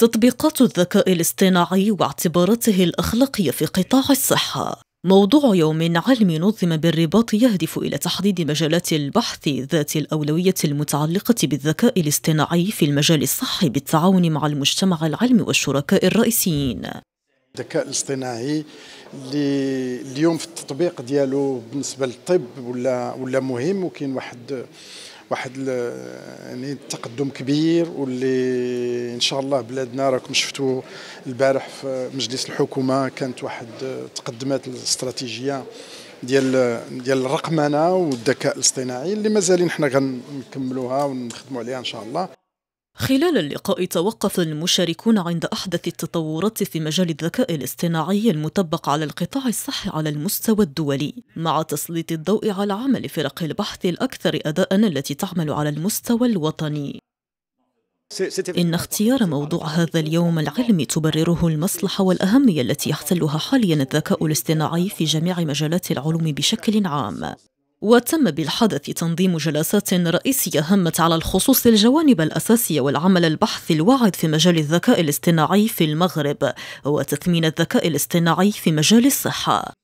تطبيقات الذكاء الاصطناعي واعتباراته الأخلاقية في قطاع الصحة. موضوع يوم علمي نظم بالرباط يهدف إلى تحديد مجالات البحث ذات الأولوية المتعلقة بالذكاء الاصطناعي في المجال الصحي بالتعاون مع المجتمع العلمي والشركاء الرئيسيين. الذكاء الاصطناعي اللي اليوم في التطبيق ديالو بالنسبة للطب ولا مهم، وكاين واحد يعني تقدم كبير، واللي ان شاء الله بلادنا راكم شفتوا البارح في مجلس الحكومه كانت واحد تقدمات الاستراتيجيه ديال الرقمنه والذكاء الاصطناعي اللي مازالين حنا غنكملوها ونخدموا عليها ان شاء الله. خلال اللقاء توقف المشاركون عند احدث التطورات في مجال الذكاء الاصطناعي المطبق على القطاع الصحي على المستوى الدولي، مع تسليط الضوء على عمل فرق البحث الاكثر اداءً التي تعمل على المستوى الوطني. إن اختيار موضوع هذا اليوم العلمي تبرره المصلحة والأهمية التي يحتلها حاليا الذكاء الاصطناعي في جميع مجالات العلوم بشكل عام. وتم بالحدث تنظيم جلسات رئيسية همت على الخصوص الجوانب الأساسية والعمل البحث الواعد في مجال الذكاء الاصطناعي في المغرب وتثمين الذكاء الاصطناعي في مجال الصحة.